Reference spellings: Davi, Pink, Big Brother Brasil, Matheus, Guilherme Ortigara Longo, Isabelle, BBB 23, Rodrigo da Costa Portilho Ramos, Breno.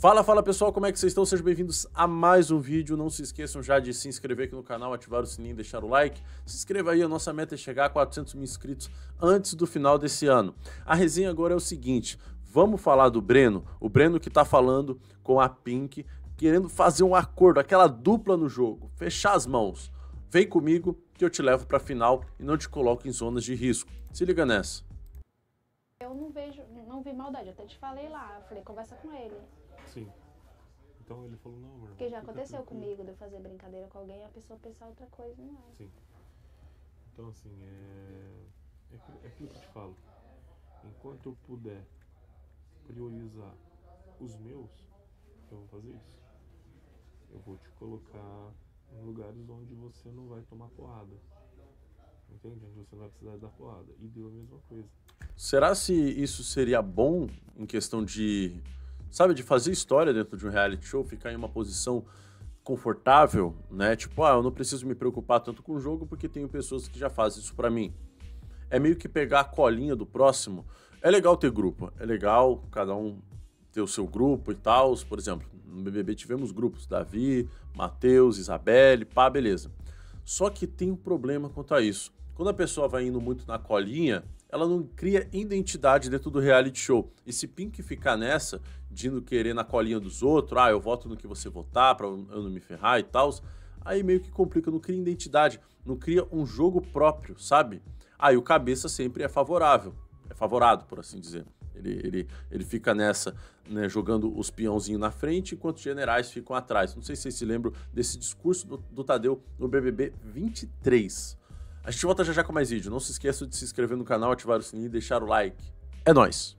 Fala pessoal, como é que vocês estão? Sejam bem-vindos a mais um vídeo. Não se esqueçam já de se inscrever aqui no canal, ativar o sininho, deixar o like. Se inscreva aí, a nossa meta é chegar a 400 mil inscritos antes do final desse ano. A resenha agora é o seguinte, vamos falar do Breno. O Breno que tá falando com a Pink, querendo fazer um acordo, aquela dupla no jogo, fechar as mãos. Vem comigo que eu te levo pra final e não te coloco em zonas de risco. Se liga nessa. Eu não vi maldade, eu até te falei lá, falei, conversa com ele. Sim. Então ele falou, não, amor. Porque já aconteceu comigo de eu fazer brincadeira com alguém e a pessoa pensar outra coisa, não é? Sim. Então, assim, é aquilo que eu te falo. Enquanto eu puder priorizar os meus, eu vou fazer isso. Eu vou te colocar em lugares onde você não vai tomar porrada. Entende? Onde você não vai precisar dar porrada. E deu a mesma coisa. Será se isso seria bom em questão de... Sabe, de fazer história dentro de um reality show, ficar em uma posição confortável, né? Tipo, ah, eu não preciso me preocupar tanto com o jogo porque tenho pessoas que já fazem isso pra mim. É meio que pegar a colinha do próximo. É legal ter grupo, é legal cada um ter o seu grupo e tal. Por exemplo, no BBB tivemos grupos, Davi, Matheus, Isabelle, pá, beleza. Só que tem um problema quanto a isso. Quando a pessoa vai indo muito na colinha, ela não cria identidade dentro do reality show. E se Pink ficar nessa, de não querer na colinha dos outros, ah, eu voto no que você votar pra eu não me ferrar e tal, aí meio que complica, não cria identidade, não cria um jogo próprio, sabe? Aí o cabeça sempre é favorável, é favorado, por assim dizer. Ele fica nessa, né, jogando os peãozinhos na frente, enquanto os generais ficam atrás. Não sei se vocês se lembram desse discurso do Tadeu no BBB 23. A gente volta já com mais vídeo. Não se esqueça de se inscrever no canal, ativar o sininho e deixar o like. É nóis!